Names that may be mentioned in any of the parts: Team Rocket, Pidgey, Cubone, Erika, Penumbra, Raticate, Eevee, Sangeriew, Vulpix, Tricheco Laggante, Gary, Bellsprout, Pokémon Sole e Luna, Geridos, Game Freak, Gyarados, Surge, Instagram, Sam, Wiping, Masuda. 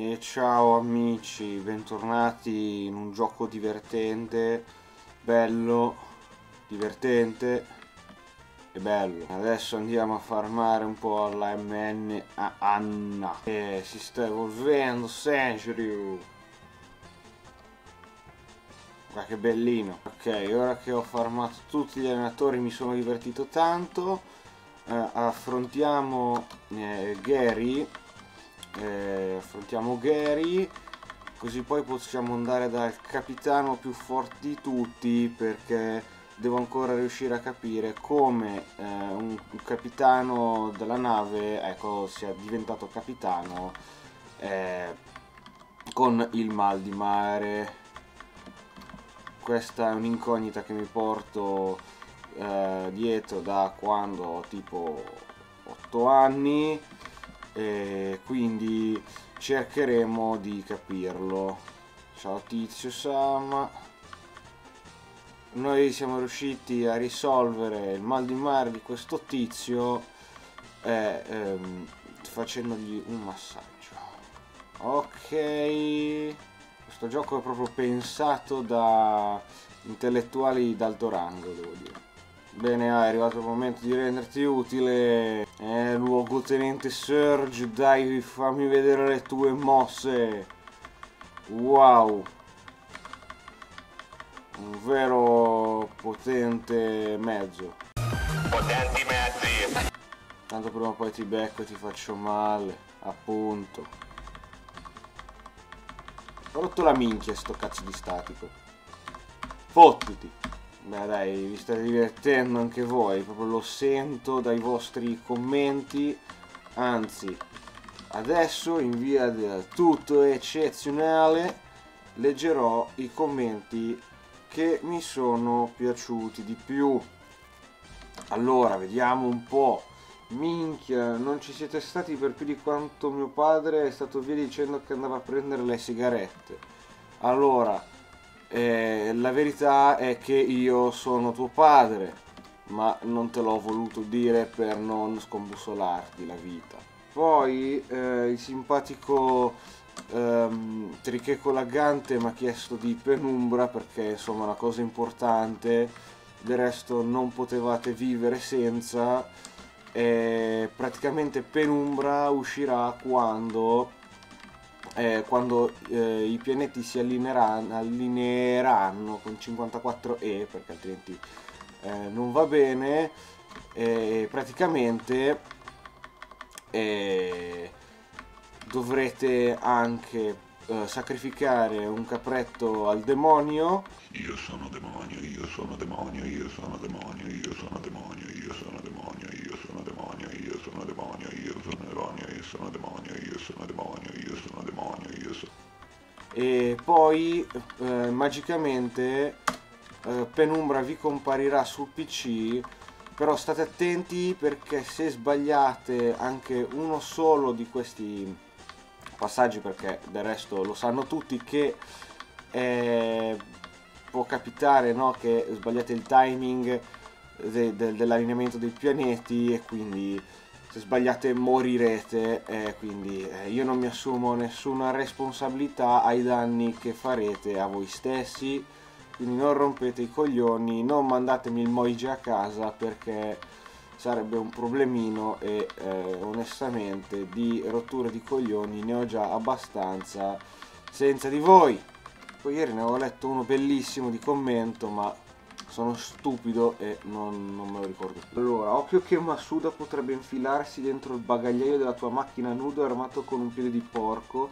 E ciao amici, bentornati in un gioco divertente, bello, divertente e bello. Adesso andiamo a farmare un po' la MN a Anna. E si sta evolvendo Sangeriew. Guarda che bellino. Ok, ora che ho farmato tutti gli allenatori mi sono divertito tanto. Affrontiamo Gary. Affrontiamo Gary, così poi possiamo andare dal capitano più forte di tutti, perché devo ancora riuscire a capire come un capitano della nave, ecco, sia diventato capitano con il mal di mare. Questa è un'incognita che mi porto dietro da quando ho tipo 8 anni. E quindi cercheremo di capirlo. Ciao tizio Sam. Noi siamo riusciti a risolvere il mal di mare di questo tizio facendogli un massaggio. Ok, questo gioco è proprio pensato da intellettuali d'alto rango, devo dire. Bene, è arrivato il momento di renderti utile. Luogotenente Surge, dai, fammi vedere le tue mosse. Wow, un vero potente mezzo. Potenti mezzi. Tanto prima o poi ti becco e ti faccio male, appunto. Ho rotto la minchia sto cazzo di statico. Fottiti. Beh dai, vi state divertendo anche voi, proprio lo sento dai vostri commenti. Anzi, adesso in via del tutto eccezionale leggerò i commenti che mi sono piaciuti di più. Allora, vediamo un po'. Minchia, non ci siete stati per più di quanto mio padre è stato via dicendo che andava a prendere le sigarette. Allora, la verità è che io sono tuo padre, ma non te l'ho voluto dire per non scombussolarti la vita. Poi il simpatico Tricheco Laggante mi ha chiesto di Penumbra perché insomma è una cosa importante, del resto non potevate vivere senza. Praticamente Penumbra uscirà quando i pianeti si allineeranno con 54E, perché altrimenti non va bene. Praticamente dovrete anche sacrificare un capretto al demonio. Io sono demonio, io sono demonio, io sono demonio, io sono demonio, io sono demonio, io sono demonio, io sono demonio, io sono demonio, io sono demonio, io sono demonio, io sono demonio, io sono. E poi magicamente Penumbra vi comparirà sul PC, però state attenti perché se sbagliate anche uno solo di questi passaggi, perché del resto lo sanno tutti che può capitare, no, che sbagliate il timing dell'allineamento dei pianeti e quindi se sbagliate morirete, quindi io non mi assumo nessuna responsabilità ai danni che farete a voi stessi, quindi non rompete i coglioni, non mandatemi il Moige a casa perché sarebbe un problemino e onestamente di rotture di coglioni ne ho già abbastanza senza di voi. Poi ieri ne avevo letto uno bellissimo di commento, ma sono stupido e non me lo ricordo più. Allora, occhio che Masuda potrebbe infilarsi dentro il bagagliaio della tua macchina nudo armato con un piede di porco,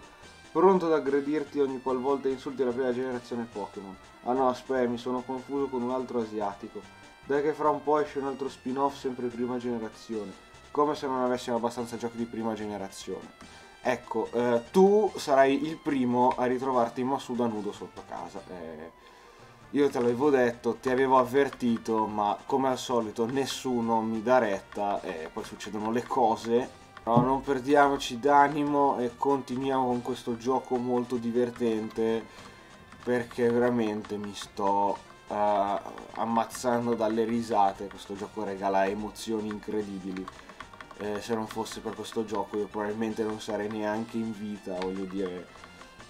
pronto ad aggredirti ogni qualvolta insulti la prima generazione Pokémon. Ah no, aspetta, mi sono confuso con un altro asiatico. Dai che fra un po' esce un altro spin-off sempre prima generazione. Come se non avessimo abbastanza giochi di prima generazione. Ecco, tu sarai il primo a ritrovarti Masuda nudo sotto casa. Io te l'avevo detto, ti avevo avvertito, ma come al solito nessuno mi dà retta e poi succedono le cose. Però non perdiamoci d'animo e continuiamo con questo gioco molto divertente, perché veramente mi sto ammazzando dalle risate. Questo gioco regala emozioni incredibili. se non fosse per questo gioco io probabilmente non sarei neanche in vita, voglio dire,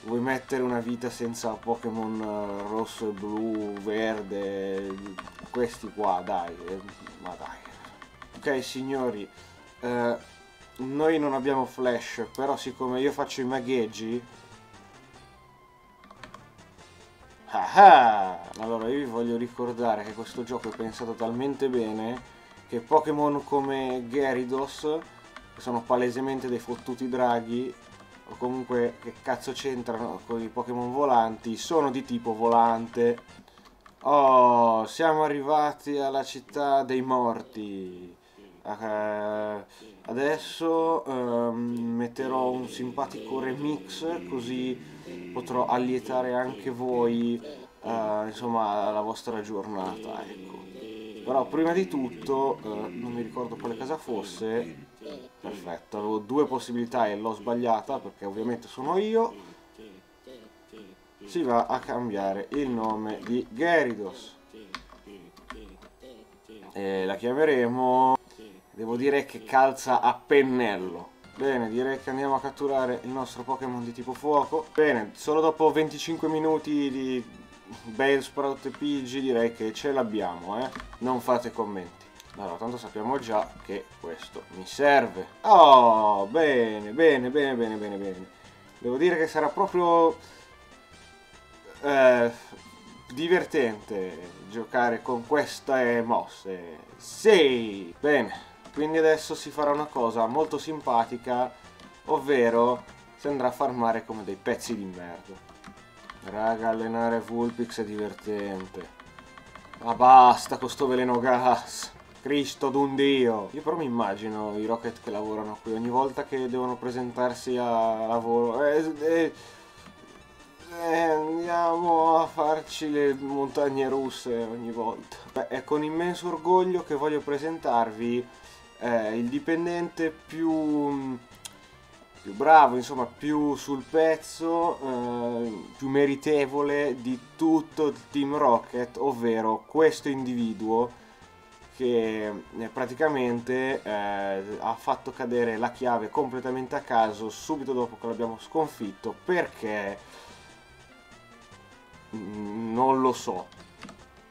vuoi mettere una vita senza Pokémon rosso e blu, verde, questi qua, dai, ma dai. Ok signori, noi non abbiamo flash, però siccome io faccio i magheggi, allora io vi voglio ricordare che questo gioco è pensato talmente bene che Pokémon come Gyarados, che sono palesemente dei fottuti draghi, o comunque che cazzo c'entrano con i Pokémon volanti, sono di tipo volante. Oh, siamo arrivati alla città dei morti. Adesso metterò un simpatico remix, così potrò allietare anche voi, insomma, la vostra giornata, ecco. Però prima di tutto, non mi ricordo quale casa fosse, perfetto, avevo due possibilità e l'ho sbagliata perché ovviamente sono io, si va a cambiare il nome di Geridos e la chiameremo, devo dire che calza a pennello. Bene, direi che andiamo a catturare il nostro Pokémon di tipo fuoco. Bene, solo dopo 25 minuti di Bellsprout e Pidgey direi che ce l'abbiamo, eh? Non fate commenti. Allora, tanto sappiamo già che questo mi serve. Oh, bene, bene, bene, bene, bene, bene. Devo dire che sarà proprio divertente giocare con queste mosse. Sì! Bene, quindi adesso si farà una cosa molto simpatica, ovvero si andrà a farmare come dei pezzi di merda. Raga, allenare Vulpix è divertente. Ma basta con sto veleno gas. Cristo d'un dio. Io però mi immagino i Rocket che lavorano qui ogni volta che devono presentarsi a lavoro. Andiamo a farci le montagne russe ogni volta. Beh, è con immenso orgoglio che voglio presentarvi il dipendente più bravo, insomma, più sul pezzo, più meritevole di tutto il Team Rocket, ovvero questo individuo che praticamente ha fatto cadere la chiave completamente a caso subito dopo che l'abbiamo sconfitto, perché non lo so,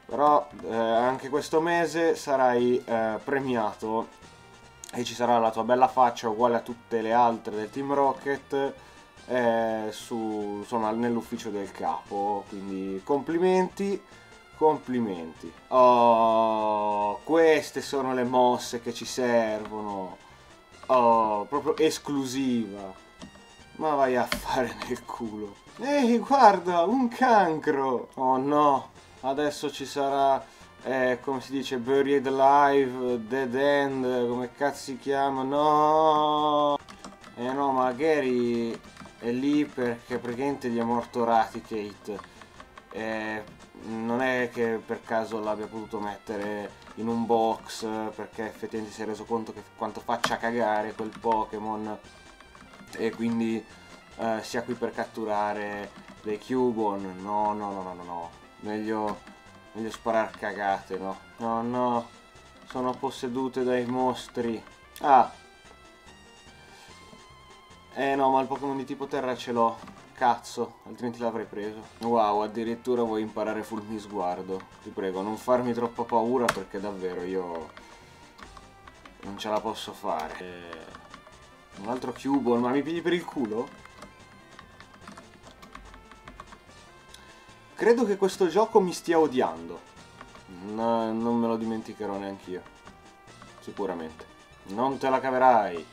però anche questo mese sarai premiato e ci sarà la tua bella faccia uguale a tutte le altre del Team Rocket nell'ufficio del capo, quindi complimenti, complimenti. Oh, queste sono le mosse che ci servono. Oh, proprio esclusiva. Ma vai a fare nel culo. Ehi, guarda, un cancro. Oh no, adesso ci sarà... come si dice, Buried Alive, Dead End, come cazzo si chiama? No! Eh no, ma Gary è lì perché praticamente gli è morto Raticate. Non è che per caso l'abbia potuto mettere in un box, perché effettivamente si è reso conto che quanto faccia cagare quel Pokémon, e quindi sia qui per catturare dei Cubone. No, no, no, no, no, no. Meglio sparare cagate, no? No, no, sono possedute dai mostri. Ah! Eh no, ma il Pokémon di tipo terra ce l'ho. Cazzo, altrimenti l'avrei preso. Wow, addirittura vuoi imparare fulmisguardo. Ti prego, non farmi troppa paura perché davvero io non ce la posso fare. Un altro Cubone, ma mi pigli per il culo? Credo che questo gioco mi stia odiando. No, non me lo dimenticherò neanche io. Sicuramente. Non te la caverai.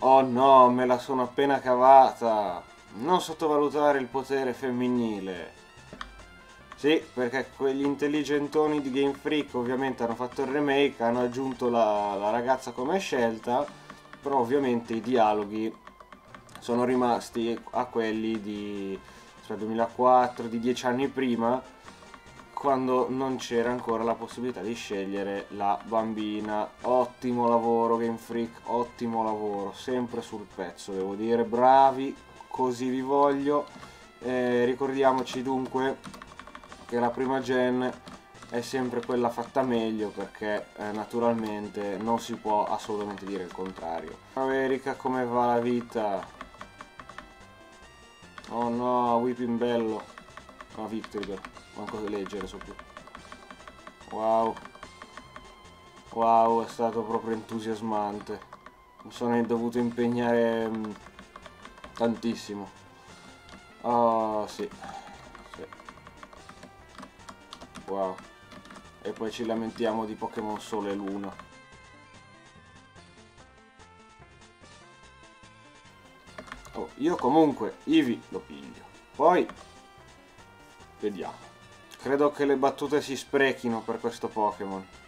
Oh no, me la sono appena cavata. Non sottovalutare il potere femminile. Sì, perché quegli intelligentoni di Game Freak ovviamente hanno fatto il remake, hanno aggiunto la ragazza come scelta, però ovviamente i dialoghi sono rimasti a quelli di... 2004, di 10 anni prima, quando non c'era ancora la possibilità di scegliere la bambina. Ottimo lavoro Game Freak, ottimo lavoro, sempre sul pezzo devo dire, bravi, così vi voglio. Ricordiamoci dunque che la prima gen è sempre quella fatta meglio, perché naturalmente non si può assolutamente dire il contrario. Ciao Erika, come va la vita? Oh no, Wiping bello. No, Victory, manco da leggere, so più. Wow. Wow, è stato proprio entusiasmante. Mi sono dovuto impegnare tantissimo. Oh, sì. Sì. Wow. E poi ci lamentiamo di Pokémon Sole e Luna. Oh, io comunque Eevee lo piglio. Poi vediamo. Credo che le battute si sprechino per questo Pokémon.